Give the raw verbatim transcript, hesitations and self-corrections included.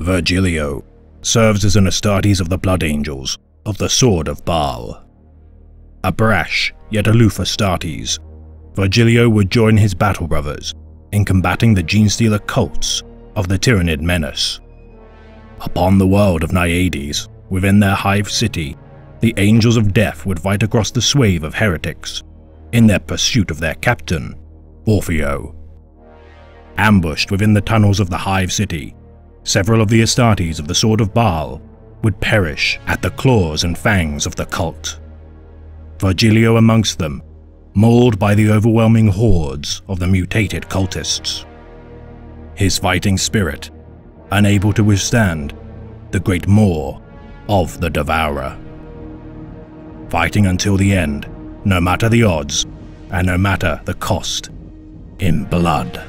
Virgilio, serves as an Astartes of the Blood Angels, of the Sword of Baal. A brash, yet aloof Astartes, Virgilio would join his battle brothers in combating the Genestealer cults of the Tyranid menace. Upon the world of Niades, within their Hive City, the Angels of Death would fight across the swathe of heretics, in their pursuit of their captain, Orpheo. Ambushed within the tunnels of the Hive City, several of the Astartes of the Sword of Baal would perish at the claws and fangs of the cult. Virgilio amongst them, mauled by the overwhelming hordes of the mutated cultists. His fighting spirit, unable to withstand the great maw of the Devourer. Fighting until the end, no matter the odds, and no matter the cost, in blood.